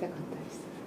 したかったです。